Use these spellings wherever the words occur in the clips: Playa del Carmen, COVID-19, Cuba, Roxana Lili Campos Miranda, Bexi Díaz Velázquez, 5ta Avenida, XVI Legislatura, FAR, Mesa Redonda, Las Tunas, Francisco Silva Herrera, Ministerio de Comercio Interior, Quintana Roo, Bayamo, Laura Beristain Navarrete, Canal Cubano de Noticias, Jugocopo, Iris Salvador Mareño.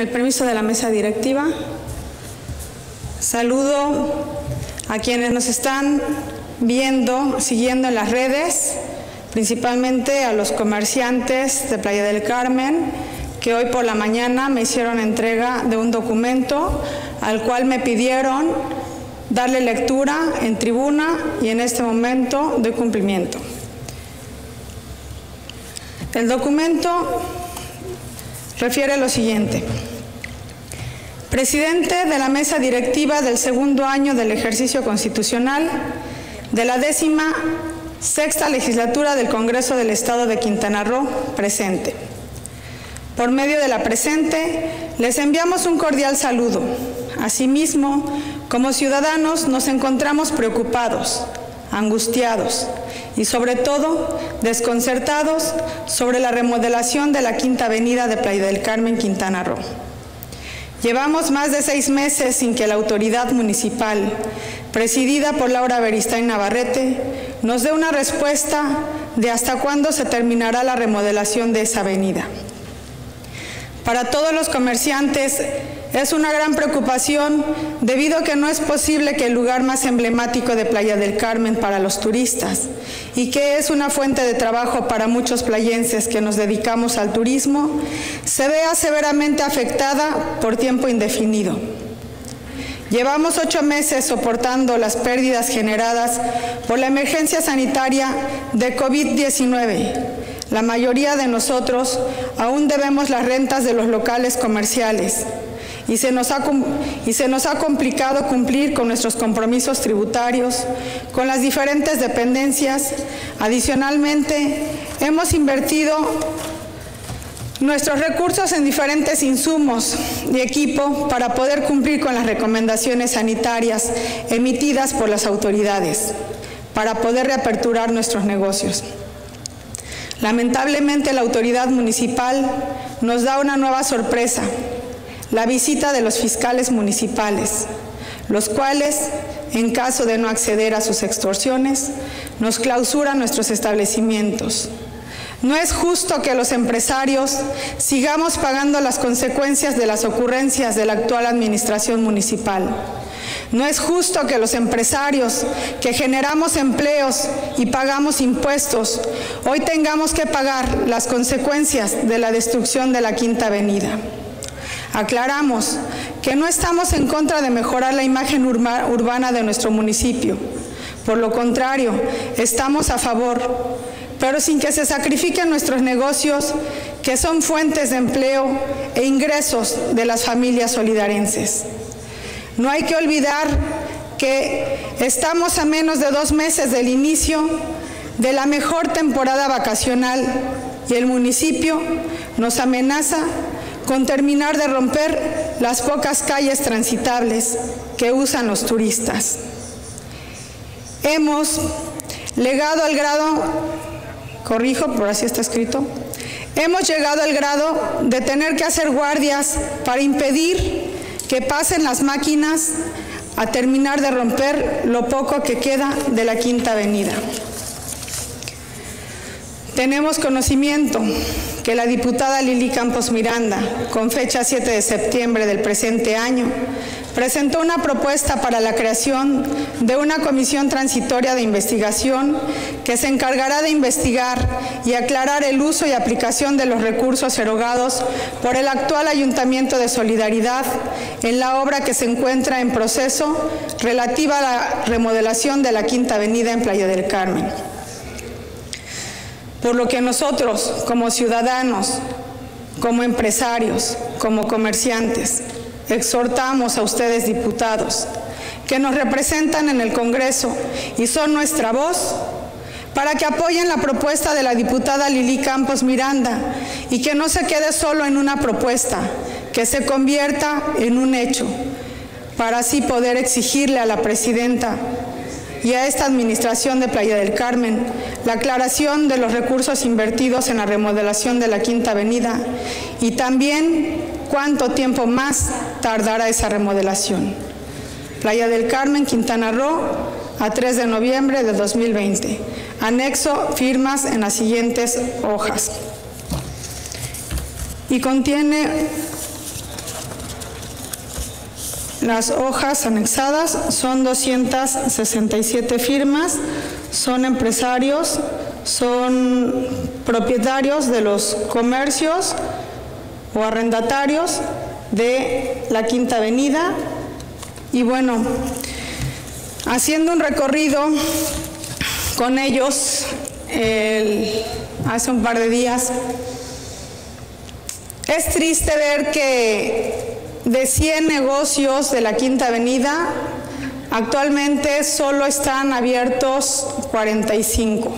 Con el permiso de la mesa directiva, saludo a quienes nos están viendo, siguiendo en las redes, principalmente a los comerciantes de Playa del Carmen, que hoy por la mañana me hicieron entrega de un documento al cual me pidieron darle lectura en tribuna y en este momento doy cumplimiento. El documento refiere a lo siguiente. Presidente de la Mesa Directiva del segundo año del ejercicio constitucional de la 16ª Legislatura del Congreso del Estado de Quintana Roo, presente. Por medio de la presente, les enviamos un cordial saludo. Asimismo, como ciudadanos nos encontramos preocupados, angustiados y sobre todo desconcertados sobre la remodelación de la Quinta Avenida de Playa del Carmen, Quintana Roo. Llevamos más de 6 meses sin que la autoridad municipal, presidida por Laura Beristain Navarrete, nos dé una respuesta de hasta cuándo se terminará la remodelación de esa avenida. Para todos los comerciantes es una gran preocupación debido a que no es posible que el lugar más emblemático de Playa del Carmen para los turistas y que es una fuente de trabajo para muchos playenses que nos dedicamos al turismo, se vea severamente afectada por tiempo indefinido. Llevamos 8 meses soportando las pérdidas generadas por la emergencia sanitaria de COVID-19. La mayoría de nosotros aún debemos las rentas de los locales comerciales y se nos ha complicado cumplir con nuestros compromisos tributarios, con las diferentes dependencias. Adicionalmente, hemos invertido nuestros recursos en diferentes insumos y equipo para poder cumplir con las recomendaciones sanitarias emitidas por las autoridades, para poder reaperturar nuestros negocios. Lamentablemente, la autoridad municipal nos da una nueva sorpresa, la visita de los fiscales municipales, los cuales, en caso de no acceder a sus extorsiones, nos clausuran nuestros establecimientos. No es justo que los empresarios sigamos pagando las consecuencias de las ocurrencias de la actual administración municipal. No es justo que los empresarios que generamos empleos y pagamos impuestos, hoy tengamos que pagar las consecuencias de la destrucción de la Quinta Avenida. Aclaramos que no estamos en contra de mejorar la imagen urbana de nuestro municipio. Por lo contrario, estamos a favor, pero sin que se sacrifiquen nuestros negocios, que son fuentes de empleo e ingresos de las familias solidarenses. No hay que olvidar que estamos a menos de 2 meses del inicio de la mejor temporada vacacional y el municipio nos amenaza con terminar de romper las pocas calles transitables que usan los turistas. Hemos llegado al grado de tener que hacer guardias para impedir que pasen las máquinas a terminar de romper lo poco que queda de la Quinta Avenida. Tenemos conocimiento que la diputada Lili Campos Miranda, con fecha 7 de septiembre del presente año, presentó una propuesta para la creación de una comisión transitoria de investigación que se encargará de investigar y aclarar el uso y aplicación de los recursos erogados por el actual Ayuntamiento de Solidaridad en la obra que se encuentra en proceso relativa a la remodelación de la Quinta Avenida en Playa del Carmen. Por lo que nosotros, como ciudadanos, como empresarios, como comerciantes, exhortamos a ustedes, diputados, que nos representan en el Congreso y son nuestra voz, para que apoyen la propuesta de la diputada Lili Campos Miranda y que no se quede solo en una propuesta, que se convierta en un hecho, para así poder exigirle a la presidenta y a esta administración de Playa del Carmen la aclaración de los recursos invertidos en la remodelación de la Quinta Avenida y también cuánto tiempo más tardará esa remodelación. Playa del Carmen, Quintana Roo, a 3 de noviembre de 2020. Anexo firmas en las siguientes hojas. Y contiene Las hojas anexadas son 267 firmas, son empresarios, son propietarios de los comercios o arrendatarios de la Quinta Avenida. Y bueno, haciendo un recorrido con ellos hace un par de días, es triste ver que de 100 negocios de la Quinta Avenida, actualmente solo están abiertos 45.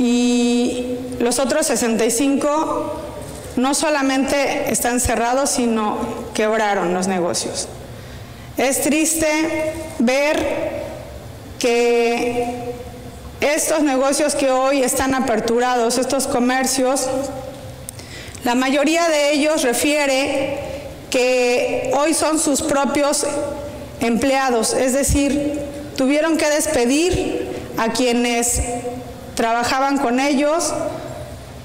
Y los otros 65 no solamente están cerrados, sino quebraron los negocios. Es triste ver que estos negocios que hoy están aperturados, estos comercios, la mayoría de ellos refiere que hoy son sus propios empleados, es decir, tuvieron que despedir a quienes trabajaban con ellos,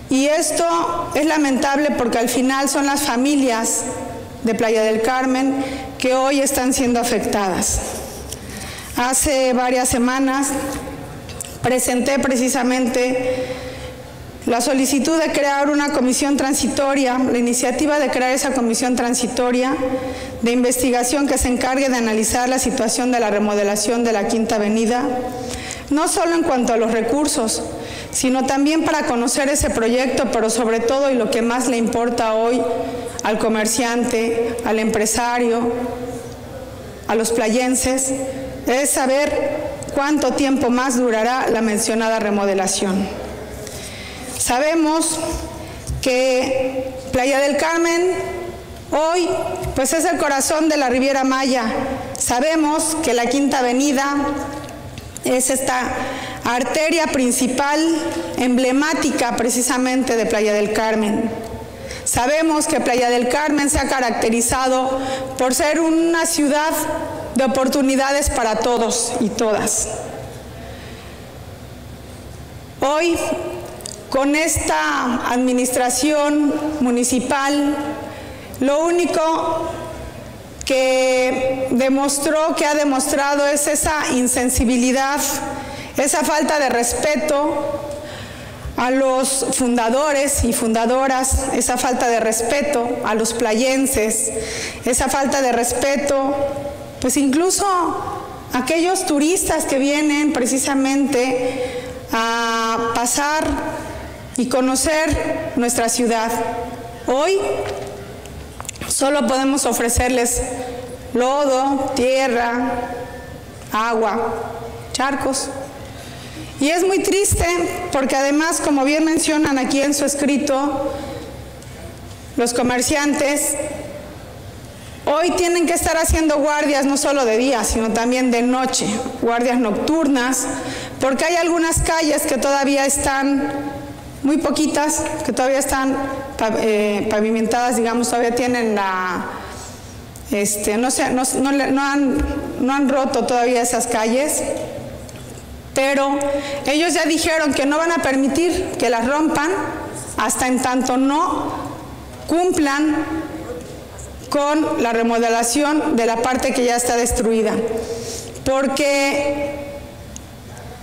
y esto es lamentable porque al final son las familias de Playa del Carmen que hoy están siendo afectadas. Hace varias semanas presenté precisamente la solicitud de crear una comisión transitoria, la iniciativa de crear esa comisión transitoria de investigación que se encargue de analizar la situación de la remodelación de la Quinta Avenida, no solo en cuanto a los recursos, sino también para conocer ese proyecto, pero sobre todo, y lo que más le importa hoy al comerciante, al empresario, a los playenses, es saber cuánto tiempo más durará la mencionada remodelación. Sabemos que Playa del Carmen hoy pues es el corazón de la Riviera Maya. Sabemos que la Quinta Avenida es esta arteria principal, emblemática precisamente de Playa del Carmen. Sabemos que Playa del Carmen se ha caracterizado por ser una ciudad de oportunidades para todos y todas. Hoy, con esta administración municipal, lo único que demostró, que ha demostrado, es esa insensibilidad, esa falta de respeto a los fundadores y fundadoras, esa falta de respeto a los playenses, esa falta de respeto, pues incluso a aquellos turistas que vienen precisamente a pasar y conocer nuestra ciudad. Hoy solo podemos ofrecerles lodo, tierra, agua, charcos. Y es muy triste porque además, como bien mencionan aquí en su escrito, los comerciantes hoy tienen que estar haciendo guardias no solo de día, sino también de noche, guardias nocturnas, porque hay algunas calles que todavía están muy poquitas, que todavía están pavimentadas, digamos, todavía tienen la... no han roto todavía esas calles, pero ellos ya dijeron que no van a permitir que las rompan hasta en tanto no cumplan con la remodelación de la parte que ya está destruida. Porque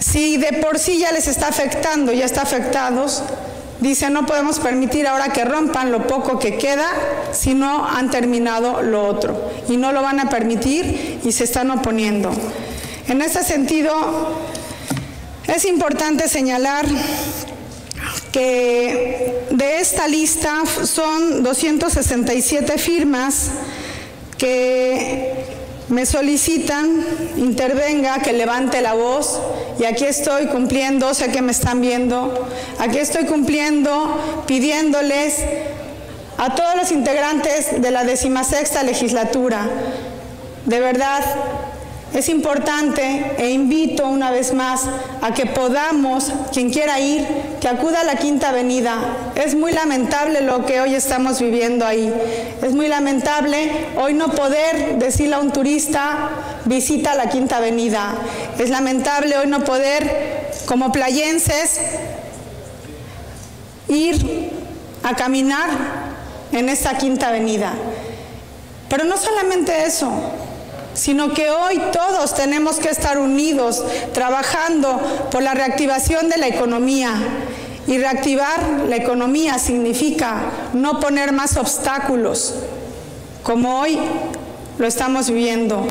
si de por sí ya les está afectando, ya está afectados, dicen no podemos permitir ahora que rompan lo poco que queda si no han terminado lo otro, y no lo van a permitir y se están oponiendo. En ese sentido, es importante señalar que de esta lista son 267 firmas que me solicitan, intervenga, que levante la voz, y aquí estoy cumpliendo, sé que me están viendo, aquí estoy cumpliendo, pidiéndoles a todos los integrantes de la 16ª legislatura. De verdad, es importante, e invito una vez más a que podamos, quien quiera ir, que acuda a la Quinta Avenida. Es muy lamentable lo que hoy estamos viviendo ahí. Es muy lamentable hoy no poder decirle a un turista, visita la Quinta Avenida. Es lamentable hoy no poder, como playenses, ir a caminar en esta Quinta Avenida. Pero no solamente eso, sino que hoy todos tenemos que estar unidos, trabajando por la reactivación de la economía. Y reactivar la economía significa no poner más obstáculos, como hoy lo estamos viviendo.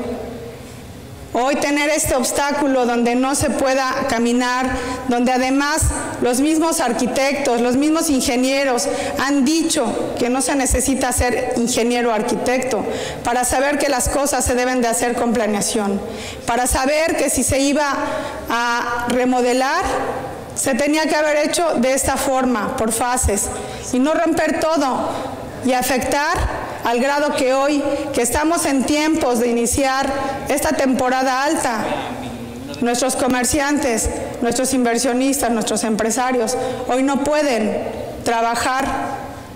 Hoy tener este obstáculo donde no se pueda caminar, donde además los mismos arquitectos, los mismos ingenieros han dicho que no se necesita ser ingeniero o arquitecto para saber que las cosas se deben de hacer con planeación, para saber que si se iba a remodelar, se tenía que haber hecho de esta forma, por fases, y no romper todo y afectar al grado que hoy, que estamos en tiempos de iniciar esta temporada alta, nuestros comerciantes, nuestros inversionistas, nuestros empresarios, hoy no pueden trabajar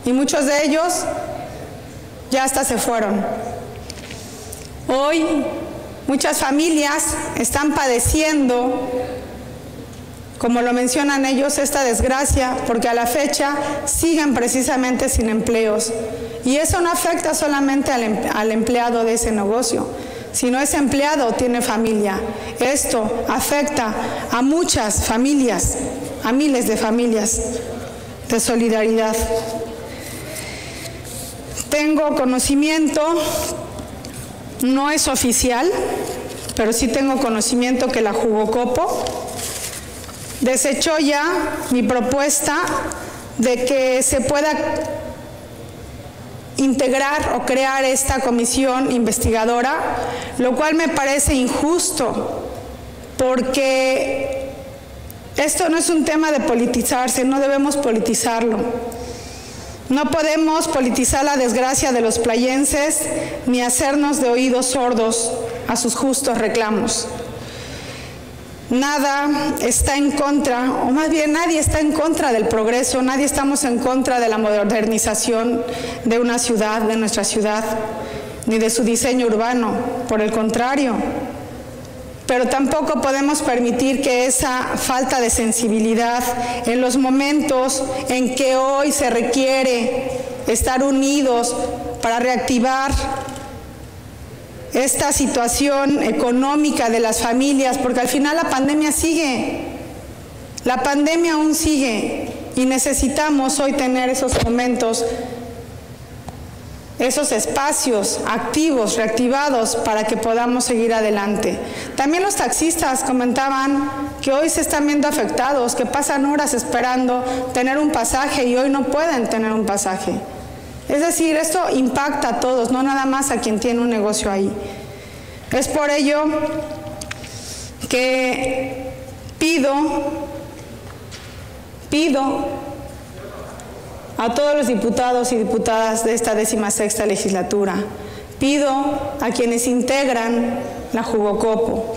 y muchos de ellos ya hasta se fueron. Hoy muchas familias están padeciendo, como lo mencionan ellos, esta desgracia, porque a la fecha siguen precisamente sin empleos. Y eso no afecta solamente al empleado de ese negocio, sino ese empleado tiene familia. Esto afecta a muchas familias, a miles de familias de solidaridad. Tengo conocimiento, no es oficial, pero sí tengo conocimiento que la Jugocopo desechó ya mi propuesta de que se pueda integrar o crear esta comisión investigadora, lo cual me parece injusto, porque esto no es un tema de politizarse, no debemos politizarlo. No podemos politizar la desgracia de los playenses ni hacernos de oídos sordos a sus justos reclamos. Nada está en contra, o más bien nadie está en contra del progreso, nadie estamos en contra de la modernización de una ciudad, de nuestra ciudad, ni de su diseño urbano, por el contrario. Pero tampoco podemos permitir que esa falta de sensibilidad en los momentos en que hoy se requiere estar unidos para reactivar esta situación económica de las familias, porque al final la pandemia sigue, la pandemia aún sigue y necesitamos hoy tener esos momentos, esos espacios activos, reactivados para que podamos seguir adelante. También los taxistas comentaban que hoy se están viendo afectados, que pasan horas esperando tener un pasaje y hoy no pueden tener un pasaje. Es decir, esto impacta a todos, no nada más a quien tiene un negocio ahí. Es por ello que pido a todos los diputados y diputadas de esta 16ª legislatura, pido a quienes integran la Jugocopo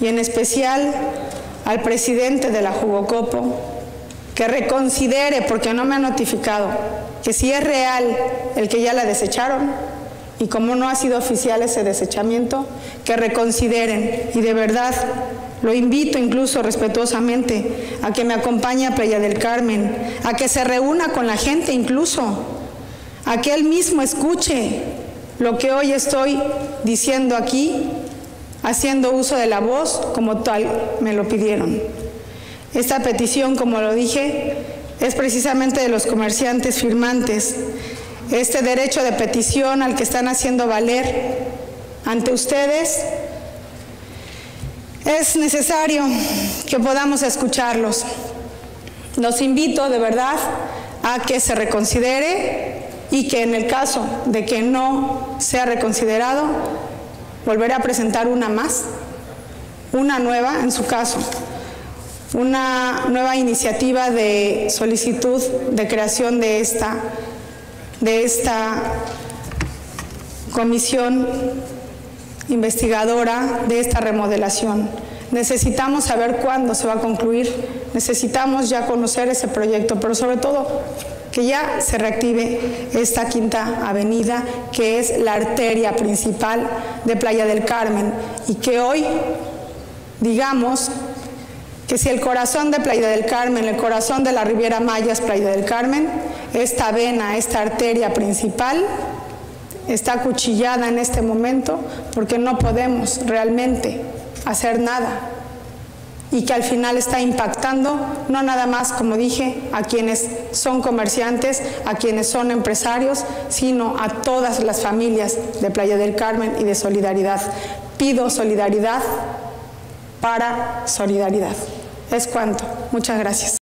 y en especial al presidente de la Jugocopo, que reconsidere, porque no me ha notificado, que si es real el que ya la desecharon, y como no ha sido oficial ese desechamiento, que reconsideren. Y de verdad, lo invito incluso respetuosamente a que me acompañe a Playa del Carmen, a que se reúna con la gente incluso, a que él mismo escuche lo que hoy estoy diciendo aquí, haciendo uso de la voz como tal me lo pidieron. Esta petición, como lo dije, es precisamente de los comerciantes firmantes. Este derecho de petición al que están haciendo valer ante ustedes, es necesario que podamos escucharlos. Los invito de verdad a que se reconsidere y que en el caso de que no sea reconsiderado, volveré a presentar una más, una nueva en su caso. Una nueva iniciativa de solicitud de creación de esta comisión investigadora de esta remodelación. Necesitamos saber cuándo se va a concluir, necesitamos ya conocer ese proyecto, pero sobre todo que ya se reactive esta 5ª avenida, que es la arteria principal de Playa del Carmen, y que hoy, digamos, que si el corazón de Playa del Carmen, el corazón de la Riviera Maya es Playa del Carmen, esta vena, esta arteria principal está acuchillada en este momento porque no podemos realmente hacer nada y que al final está impactando no nada más, como dije, a quienes son comerciantes, a quienes son empresarios, sino a todas las familias de Playa del Carmen y de Solidaridad. Pido solidaridad para solidaridad. Es cuanto. Muchas gracias.